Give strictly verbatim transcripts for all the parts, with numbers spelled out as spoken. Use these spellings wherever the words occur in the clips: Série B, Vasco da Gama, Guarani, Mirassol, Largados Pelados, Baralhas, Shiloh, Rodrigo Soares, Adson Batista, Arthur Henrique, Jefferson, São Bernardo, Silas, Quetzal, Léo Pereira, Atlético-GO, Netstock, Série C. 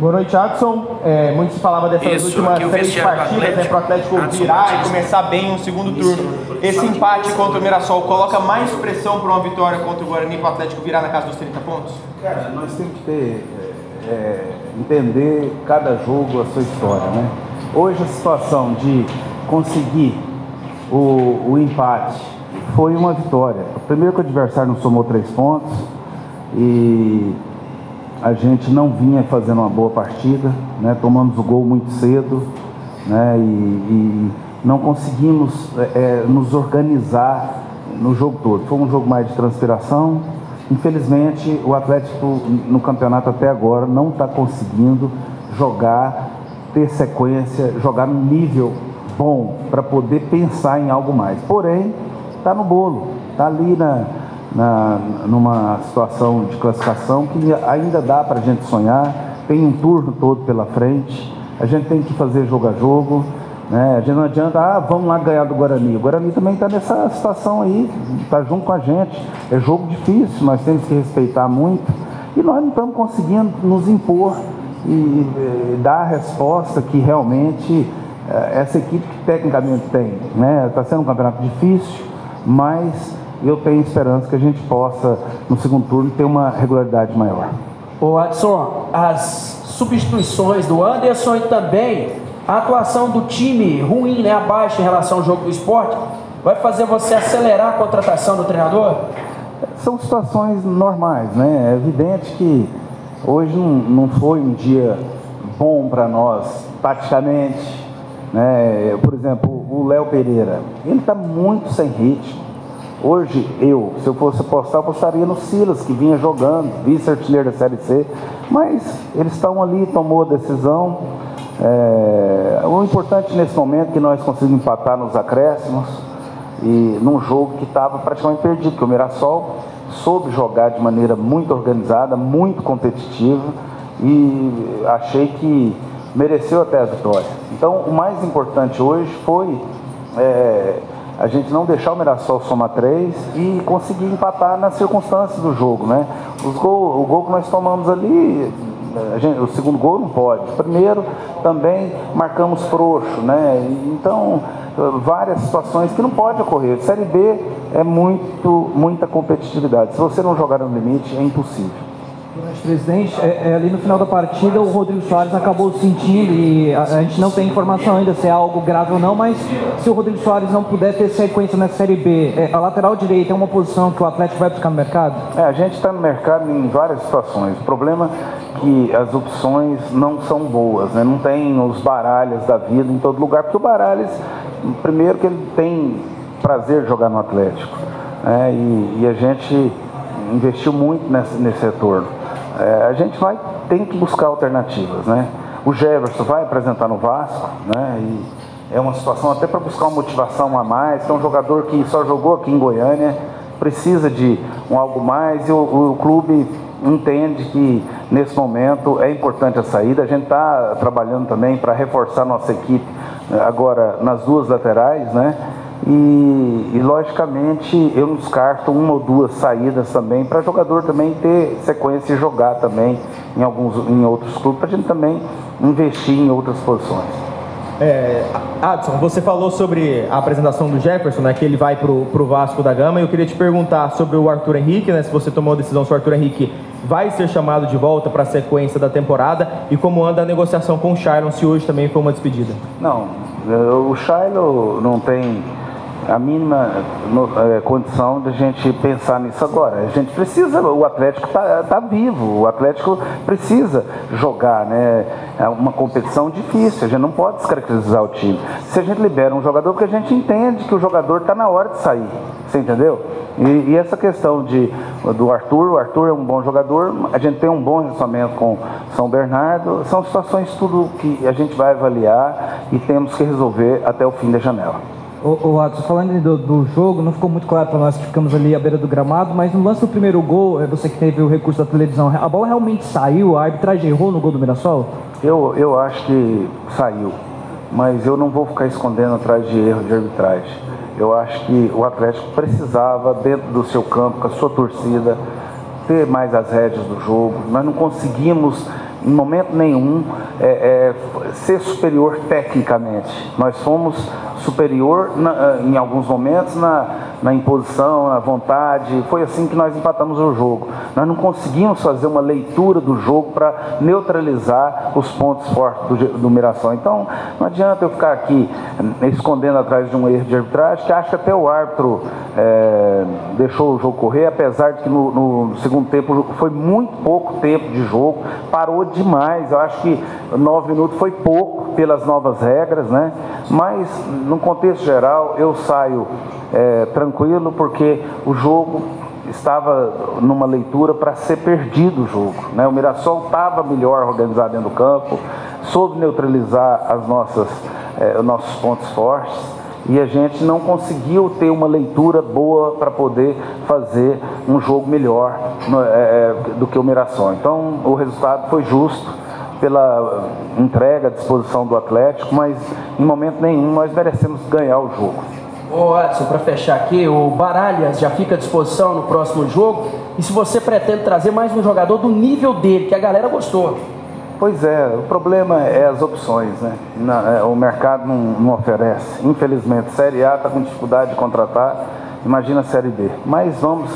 Boa noite, Adson. É, muito se falava dessas Isso, últimas três partidas, né, para o Atlético virar Adson, e começar bem um segundo turno. Esse empate contra o Mirassol coloca mais pressão para uma vitória contra o Guarani, para o Atlético virar na casa dos trinta pontos? Cara, nós temos que ter, é, entender cada jogo a sua história, né? Hoje a situação de conseguir o, o empate foi uma vitória. Primeiro que o adversário não somou três pontos e... a gente não vinha fazendo uma boa partida, né? Tomamos o gol muito cedo, né? e, e não conseguimos é, nos organizar no jogo todo. Foi um jogo mais de transpiração. Infelizmente, o Atlético no campeonato até agora não está conseguindo jogar, ter sequência, jogar num nível bom para poder pensar em algo mais. Porém, está no bolo, está ali na... Na, numa situação de classificação que ainda dá para a gente sonhar. Tem um turno todo pela frente, a gente tem que fazer jogo a jogo, né? A gente não adianta, ah, vamos lá ganhar do Guarani. O Guarani também está nessa situação aí, está junto com a gente. É jogo difícil, nós temos que respeitar muito e nós não estamos conseguindo nos impor e, e dar a resposta que realmente essa equipe tecnicamente tem, né? Está sendo um campeonato difícil, mas eu tenho esperança que a gente possa, no segundo turno, ter uma regularidade maior. Ô Adson, as substituições do Anderson e também a atuação do time ruim, né, abaixo em relação ao jogo do Sport, vai fazer você acelerar a contratação do treinador? São situações normais, né? É evidente que hoje não, não foi um dia bom para nós, taticamente, né? Por exemplo, o Léo Pereira, ele está muito sem ritmo. Hoje, eu, se eu fosse apostar, eu apostaria no Silas, que vinha jogando, vice-artilheiro da Série C. Mas eles estão ali, tomou a decisão. É, o importante nesse momento é que nós conseguimos empatar nos acréscimos, e num jogo que estava praticamente perdido, que o Mirassol soube jogar de maneira muito organizada, muito competitiva, e achei que mereceu até a vitória. Então, o mais importante hoje foi... É, a gente não deixar o Mirassol somar três e conseguir empatar nas circunstâncias do jogo, né? Os gol, o gol que nós tomamos ali, a gente, o segundo gol não pode. O primeiro também marcamos frouxo, né? Então, várias situações que não pode ocorrer. Série B é muito, muita competitividade. Se você não jogar no limite, é impossível. Presidente, é, é, ali no final da partida o Rodrigo Soares acabou sentindo, e a, a gente não tem informação ainda se é algo grave ou não, mas se o Rodrigo Soares não puder ter sequência na Série B, é, a lateral direita é uma posição que o Atlético vai buscar no mercado? É, a gente está no mercado em várias situações. O problema é que as opções não são boas, né? Não tem os Baralhas da vida em todo lugar, porque o Baralhas, primeiro que ele tem prazer de jogar no Atlético, né? e, e a gente investiu muito nesse, nesse retorno. É, a gente vai, tem que buscar alternativas, né? O Jefferson vai apresentar no Vasco, né? E é uma situação até para buscar uma motivação a mais. É um jogador que só jogou aqui em Goiânia, precisa de um algo mais, e o, o clube entende que nesse momento é importante a saída. A gente está trabalhando também para reforçar nossa equipe agora nas duas laterais, né? E, e logicamente eu não descarto uma ou duas saídas também, para jogador também ter sequência e jogar também em, alguns, em outros clubes, para a gente também investir em outras posições. É, Adson, você falou sobre a apresentação do Jefferson, né, que ele vai para o Vasco da Gama, e eu queria te perguntar sobre o Arthur Henrique, né, se você tomou a decisão se o Arthur Henrique vai ser chamado de volta para a sequência da temporada, e como anda a negociação com o Shiloh, se hoje também foi uma despedida. Não, o Shiloh não tem a mínima é, condição de a gente pensar nisso agora. A gente precisa, o Atlético está tá vivo, o Atlético precisa jogar, né? É uma competição difícil, a gente não pode descaracterizar o time. Se a gente libera um jogador, porque a gente entende que o jogador está na hora de sair, você entendeu? E, e essa questão de, do Arthur, o Arthur é um bom jogador, a gente tem um bom relacionamento com São Bernardo, são situações tudo que a gente vai avaliar e temos que resolver até o fim da janela. O Adson, falando do, do jogo, não ficou muito claro para nós que ficamos ali à beira do gramado, mas no lance do primeiro gol, você que teve o recurso da televisão, a bola realmente saiu? A arbitragem errou no gol do Mirassol? Eu, eu acho que saiu, mas eu não vou ficar escondendo atrás de erro de arbitragem. Eu acho que o Atlético precisava, dentro do seu campo, com a sua torcida, ter mais as rédeas do jogo. Nós não conseguimos em momento nenhum é, é, ser superior tecnicamente. Nós somos superior na, em alguns momentos na, na imposição, na vontade. Foi assim que nós empatamos o jogo. Nós não conseguimos fazer uma leitura do jogo para neutralizar os pontos fortes do, do Mirassol. Então não adianta eu ficar aqui escondendo atrás de um erro de arbitragem, que acho que até o árbitro é, deixou o jogo correr, apesar de que no, no segundo tempo foi muito pouco tempo de jogo, parou demais. Eu acho que nove minutos foi pouco pelas novas regras, né? Mas no contexto geral eu saio é, tranquilo, porque o jogo estava numa leitura para ser perdido o jogo, né? O Mirassol estava melhor organizado dentro do campo, soube neutralizar as nossas, é, os nossos pontos fortes, e a gente não conseguiu ter uma leitura boa para poder fazer um jogo melhor é, do que o Mirassol. Então o resultado foi justo pela entrega à disposição do Atlético, mas em momento nenhum nós merecemos ganhar o jogo. Ô Adson, para fechar aqui, o Baralhas já fica à disposição no próximo jogo, e se você pretende trazer mais um jogador do nível dele, que a galera gostou. Pois é, o problema é as opções, né? Na, o mercado não, não oferece, infelizmente. Série A está com dificuldade de contratar, imagina a Série B. Mas vamos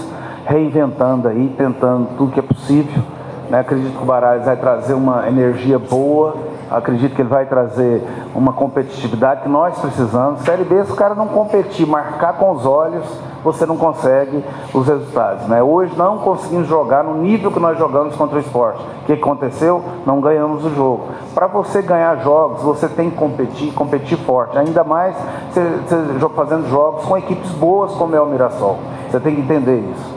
reinventando aí, tentando tudo que é possível, né? Acredito que o Baralhas vai trazer uma energia boa, acredito que ele vai trazer uma competitividade que nós precisamos. Série B, se o cara não competir, marcar com os olhos, você não consegue os resultados, né? Hoje não conseguimos jogar no nível que nós jogamos contra o Sport. O que aconteceu? Não ganhamos o jogo. Para você ganhar jogos, você tem que competir, competir forte. Ainda mais você, você fazendo jogos com equipes boas como é o Mirassol. Você tem que entender isso.